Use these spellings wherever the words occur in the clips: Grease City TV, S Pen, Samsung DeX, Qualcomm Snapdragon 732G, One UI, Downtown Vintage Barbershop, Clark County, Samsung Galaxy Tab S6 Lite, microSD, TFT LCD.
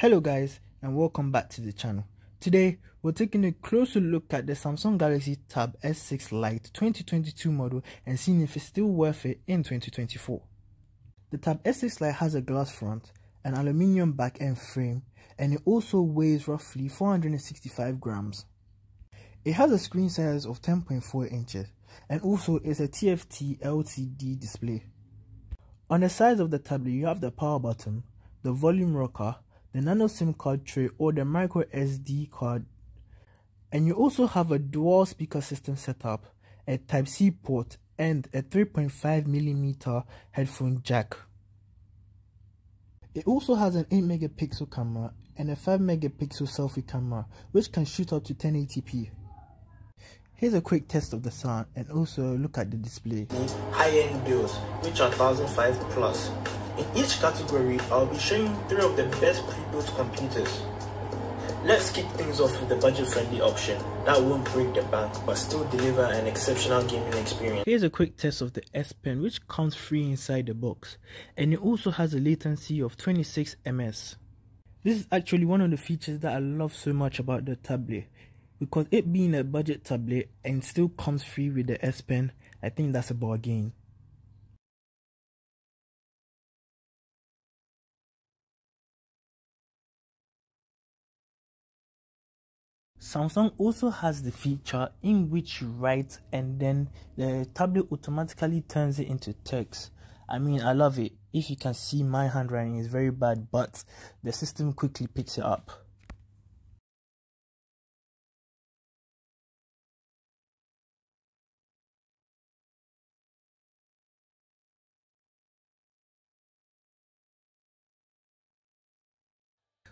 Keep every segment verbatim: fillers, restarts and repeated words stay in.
Hello guys, and welcome back to the channel. Today we're taking a closer look at the Samsung Galaxy Tab S six Lite twenty twenty-two model and seeing if it's still worth it in twenty twenty-four. The Tab S six Lite has a glass front, an aluminium back and frame, and it also weighs roughly four hundred sixty-five grams. It has a screen size of ten point four inches and also is a T F T L C D display. On the sides of the tablet you have the power button, the volume rocker, the nano SIM card tray or the micro S D card, and you also have a dual speaker system setup, a type C port and a three point five millimeter headphone jack. It also has an eight megapixel camera and a five megapixel selfie camera which can shoot up to ten eighty p. Here's a quick test of the sound and also look at the display. High-end builds which are one thousand five plus. In each category, I'll be showing three of the best pre-built computers. Let's kick things off with the budget-friendly option that won't break the bank but still deliver an exceptional gaming experience. Here's a quick test of the S Pen which comes free inside the box, and it also has a latency of twenty-six milliseconds. This is actually one of the features that I love so much about the tablet, because it being a budget tablet and still comes free with the S Pen, I think that's a bargain. Samsung also has the feature in which you write and then the tablet automatically turns it into text. I mean, I love it. If you can see, my handwriting is very bad, but the system quickly picks it up.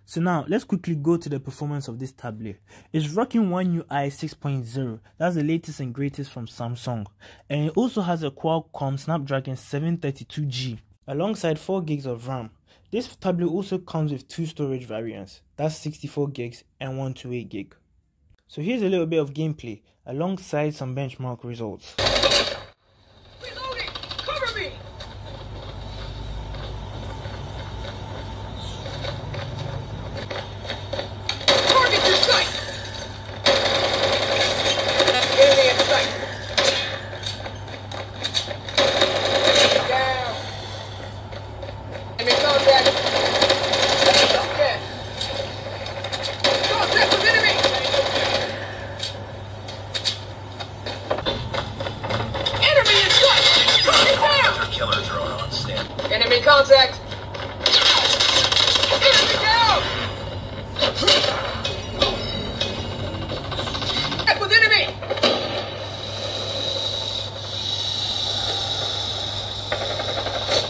So now, let's quickly go to the performance of this tablet. It's rocking One U I six point oh, that's the latest and greatest from Samsung. And it also has a Qualcomm Snapdragon seven thirty-two G, alongside four gigs of RAM. This tablet also comes with two storage variants, that's sixty-four gigs and one twenty-eight gig. So here's a little bit of gameplay, alongside some benchmark results. Enemy contact! Enemy down! Back with enemy!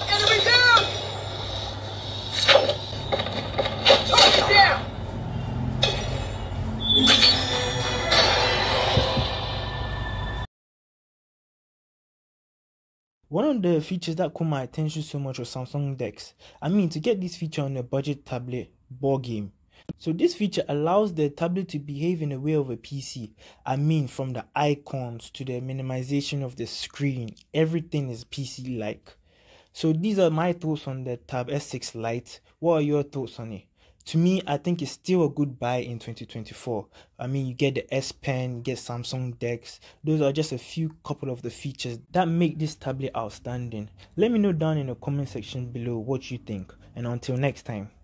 Enemy down! Target down! One of the features that caught my attention so much was Samsung DeX. I mean, to get this feature on a budget tablet, ball game. So this feature allows the tablet to behave in the way of a P C. I mean, from the icons to the minimization of the screen, everything is P C-like. So these are my thoughts on the Tab S six Lite. What are your thoughts on it? To me, I think it's still a good buy in twenty twenty-four. I mean, you get the S Pen, you get Samsung DeX. Those are just a few couple of the features that make this tablet outstanding. Let me know down in the comment section below what you think. And until next time.